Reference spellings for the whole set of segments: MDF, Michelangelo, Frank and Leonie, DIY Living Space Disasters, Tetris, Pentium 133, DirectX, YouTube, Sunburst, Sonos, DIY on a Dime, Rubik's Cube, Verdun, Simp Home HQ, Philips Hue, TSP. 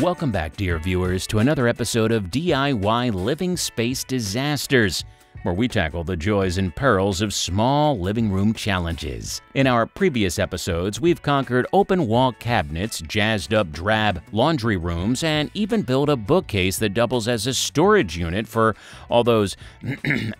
Welcome back, dear viewers, to another episode of DIY Living Space Disasters, where we tackle the joys and perils of small living room challenges. In our previous episodes, we've conquered open wall cabinets, jazzed-up drab laundry rooms, and even built a bookcase that doubles as a storage unit for all those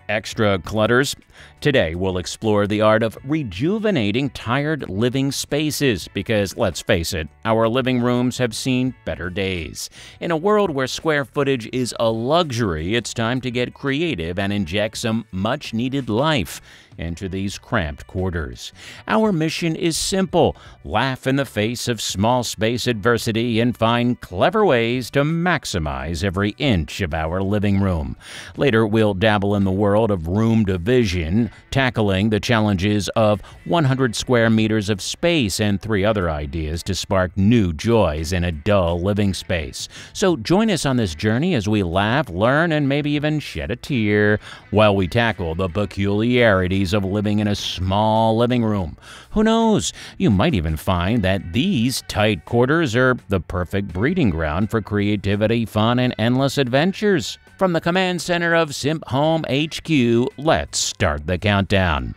extra clutters. Today, we'll explore the art of rejuvenating tired living spaces because, let's face it, our living rooms have seen better days. In a world where square footage is a luxury, it's time to get creative and inject some much-needed life into these cramped quarters. Our mission is simple: laugh in the face of small space adversity and find clever ways to maximize every inch of our living room. Later, we'll dabble in the world of room division, tackling the challenges of 100 square meters of space and 3 other ideas to spark new joys in a dull living space. So join us on this journey as we laugh, learn, and maybe even shed a tear while we tackle the peculiarities of living in a small living room. Who knows? You might even find that these tight quarters are the perfect breeding ground for creativity, fun, and endless adventures. From the command center of Simp Home HQ, let's start the countdown.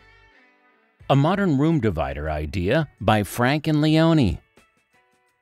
A modern room divider idea by Frank and Leonie.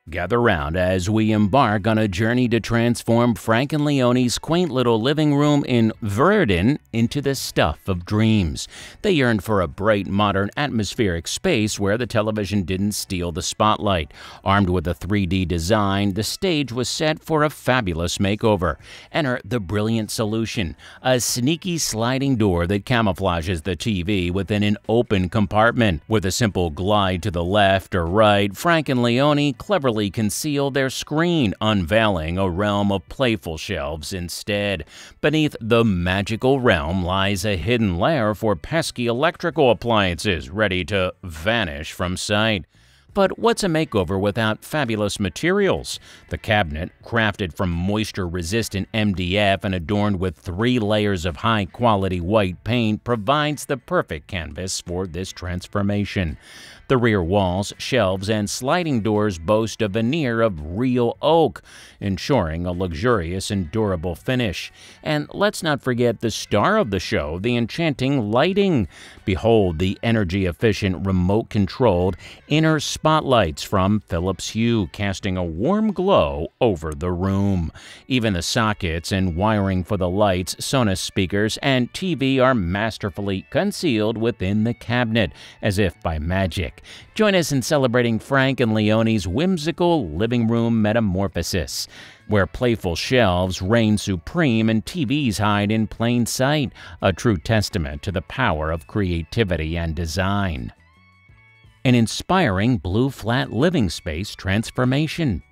Gather round as we embark on a journey to transform Frank and Leonie's quaint little living room in Verdun into the stuff of dreams. They yearned for a bright, modern, atmospheric space where the television didn't steal the spotlight. Armed with a 3D design, the stage was set for a fabulous makeover. Enter the brilliant solution, a sneaky sliding door that camouflages the TV within an open compartment. With a simple glide to the left or right, Frank and Leonie cleverly conceal their screen, unveiling a realm of playful shelves instead. Beneath the magical realm lies a hidden lair for pesky electrical appliances ready to vanish from sight. But what's a makeover without fabulous materials? The cabinet, crafted from moisture-resistant MDF and adorned with 3 layers of high-quality white paint, provides the perfect canvas for this transformation. The rear walls, shelves, and sliding doors boast a veneer of real oak, ensuring a luxurious and durable finish. And let's not forget the star of the show, the enchanting lighting. Behold the energy-efficient, remote-controlled inner spotlights from Philips Hue, casting a warm glow over the room. Even the sockets and wiring for the lights, Sonos speakers, and TV are masterfully concealed within the cabinet, as if by magic. Join us in celebrating Frank and Leonie's whimsical living room metamorphosis, where playful shelves reign supreme and TVs hide in plain sight, a true testament to the power of creativity and design. An inspiring blue flat living space transformation.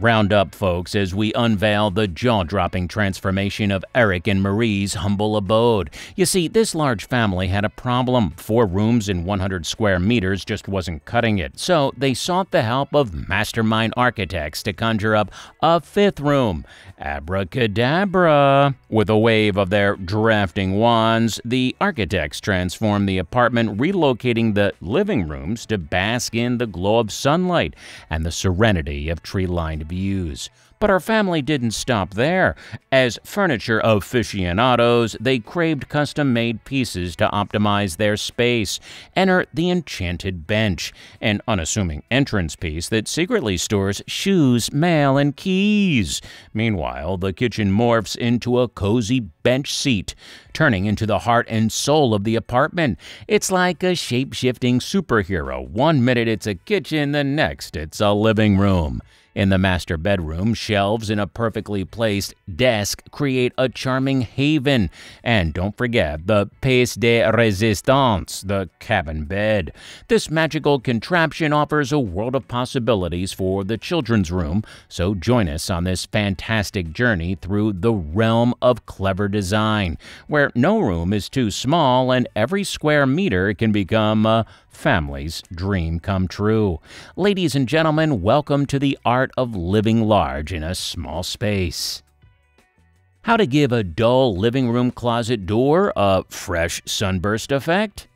Round up, folks, as we unveil the jaw-dropping transformation of Eric and Marie's humble abode. You see, this large family had a problem. 4 rooms in 100 square meters just wasn't cutting it, so they sought the help of mastermind architects to conjure up a 5th room. Abracadabra! With a wave of their drafting wands, the architects transformed the apartment, relocating the living rooms to bask in the glow of sunlight and the serenity of tree-lined views. But our family didn't stop there. As furniture aficionados, they craved custom-made pieces to optimize their space. Enter the enchanted bench, an unassuming entrance piece that secretly stores shoes, mail, and keys. Meanwhile, the kitchen morphs into a cozy bench seat, turning into the heart and soul of the apartment. It's like a shape-shifting superhero. One minute it's a kitchen, the next it's a living room. In the master bedroom, shelves and a perfectly placed desk create a charming haven. And don't forget the piece de résistance, the cabin bed. This magical contraption offers a world of possibilities for the children's room, so join us on this fantastic journey through the realm of clever design, where no room is too small and every square meter can become a family's dream come true. Ladies and gentlemen, welcome to the art of living large in a small space. How to give a dull living room closet door a fresh sunburst effect?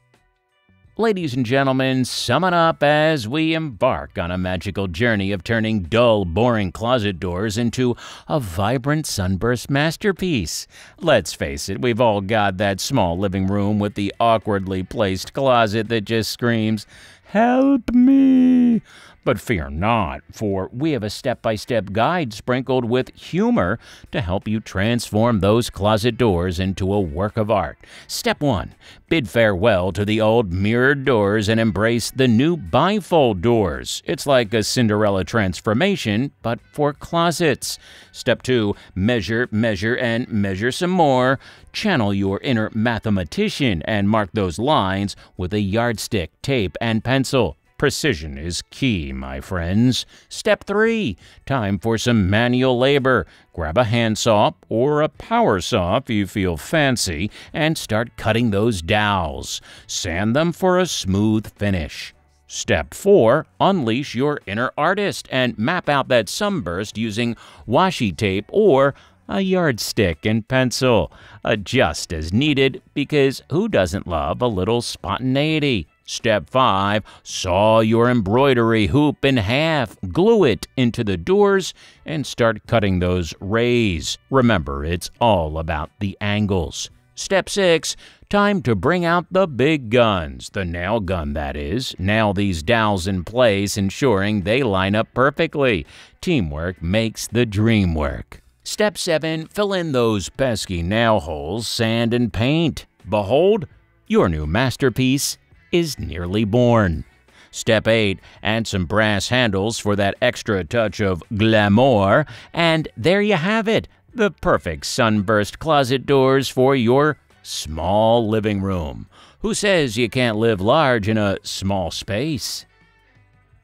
Ladies and gentlemen, summon up as we embark on a magical journey of turning dull, boring closet doors into a vibrant sunburst masterpiece. Let's face it, we've all got that small living room with the awkwardly placed closet that just screams, "Help me!" But fear not, for we have a step-by-step guide sprinkled with humor to help you transform those closet doors into a work of art. Step 1. Bid farewell to the old mirrored doors and embrace the new bifold doors. It's like a Cinderella transformation, but for closets. Step 2. Measure, measure, and measure some more. Channel your inner mathematician and mark those lines with a yardstick, tape, and pencil. Precision is key, my friends. Step 3. Time for some manual labor. Grab a handsaw or a power saw if you feel fancy and start cutting those dowels. Sand them for a smooth finish. Step 4. Unleash your inner artist and map out that sunburst using washi tape or a yardstick and pencil. Adjust as needed because who doesn't love a little spontaneity? Step 5. Saw your embroidery hoop in half, glue it into the doors, and start cutting those rays. Remember, it's all about the angles. Step 6. Time to bring out the big guns, the nail gun that is. Nail these dowels in place, ensuring they line up perfectly. Teamwork makes the dream work. Step 7. Fill in those pesky nail holes, sand and paint. Behold, your new masterpiece is nearly born. Step 8, add some brass handles for that extra touch of glamour, and there you have it, the perfect sunburst closet doors for your small living room. Who says you can't live large in a small space?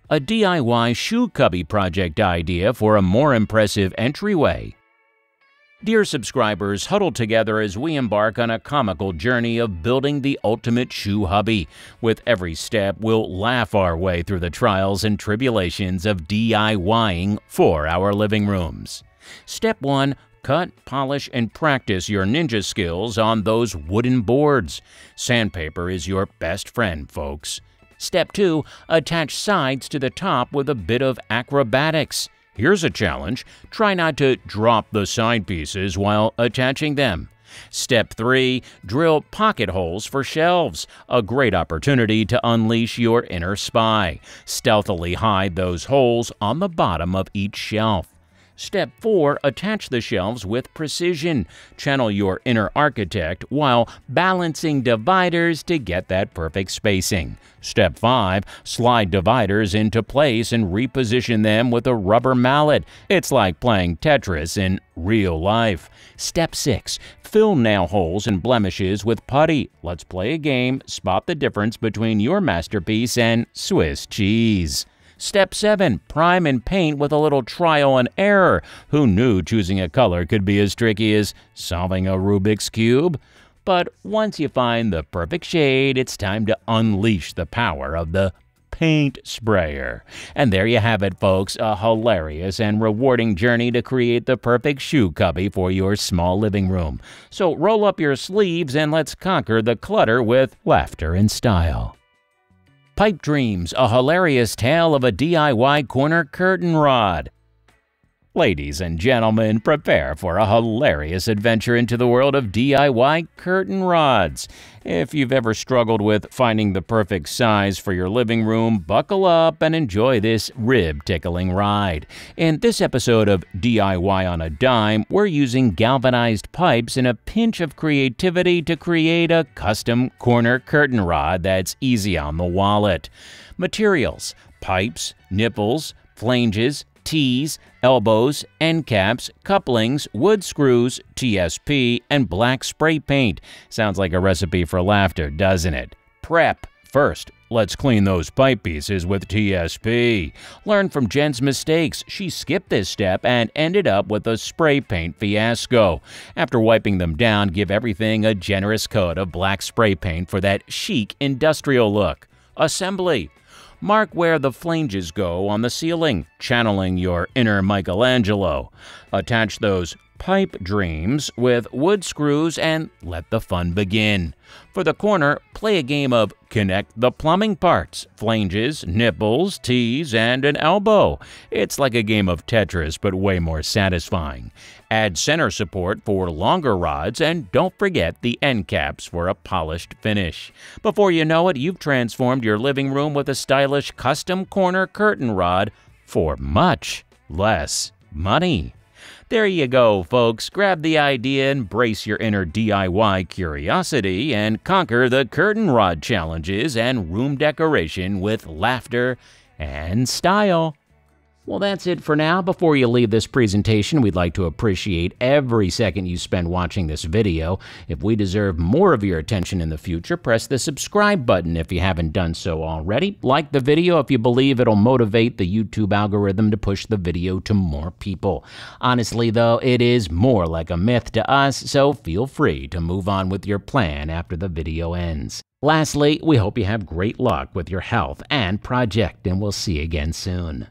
A DIY shoe cubby project idea for a more impressive entryway. Dear subscribers, huddle together as we embark on a comical journey of building the ultimate shoe hubby. With every step, we'll laugh our way through the trials and tribulations of DIYing for our living rooms. Step 1. Cut, polish, and practice your ninja skills on those wooden boards. Sandpaper is your best friend, folks. Step 2. Attach sides to the top with a bit of acrobatics. Here's a challenge. Try not to drop the side pieces while attaching them. Step 3. Drill pocket holes for shelves. A great opportunity to unleash your inner spy. Stealthily hide those holes on the bottom of each shelf. Step 4. Attach the shelves with precision. Channel your inner architect while balancing dividers to get that perfect spacing. Step 5. Slide dividers into place and reposition them with a rubber mallet. It's like playing Tetris in real life. Step 6. Fill nail holes and blemishes with putty. Let's play a game. Spot the difference between your masterpiece and Swiss cheese. Step 7. Prime and paint with a little trial and error. Who knew choosing a color could be as tricky as solving a Rubik's Cube? But once you find the perfect shade, it's time to unleash the power of the paint sprayer. And there you have it, folks, a hilarious and rewarding journey to create the perfect shoe cubby for your small living room. So roll up your sleeves and let's conquer the clutter with laughter and style. Pipe Dreams, a hilarious tale of a DIY corner curtain rod. Ladies and gentlemen, prepare for a hilarious adventure into the world of DIY curtain rods. If you've ever struggled with finding the perfect size for your living room, buckle up and enjoy this rib-tickling ride. In this episode of DIY on a Dime, we're using galvanized pipes and a pinch of creativity to create a custom corner curtain rod that's easy on the wallet. Materials: pipes, nipples, flanges, T's, elbows, end caps, couplings, wood screws, TSP, and black spray paint. Sounds like a recipe for laughter, doesn't it? Prep. First, let's clean those pipe pieces with TSP. Learn from Jen's mistakes. She skipped this step and ended up with a spray paint fiasco. After wiping them down, give everything a generous coat of black spray paint for that chic industrial look. Assembly. Mark where the flanges go on the ceiling, channeling your inner Michelangelo. Attach those pipe dreams with wood screws and let the fun begin. For the corner, play a game of connect the plumbing parts, flanges, nipples, tees, and an elbow. It's like a game of Tetris, but way more satisfying. Add center support for longer rods, and don't forget the end caps for a polished finish. Before you know it, you've transformed your living room with a stylish custom corner curtain rod for much less money. There you go, folks. Grab the idea, embrace your inner DIY curiosity, and conquer the curtain rod challenges and room decoration with laughter and style. Well, that's it for now. Before you leave this presentation, we'd like to appreciate every second you spend watching this video. If we deserve more of your attention in the future, press the subscribe button if you haven't done so already. Like the video if you believe it'll motivate the YouTube algorithm to push the video to more people. Honestly, though, it is more like a myth to us, so feel free to move on with your plan after the video ends. Lastly, we hope you have great luck with your health and project, and we'll see you again soon.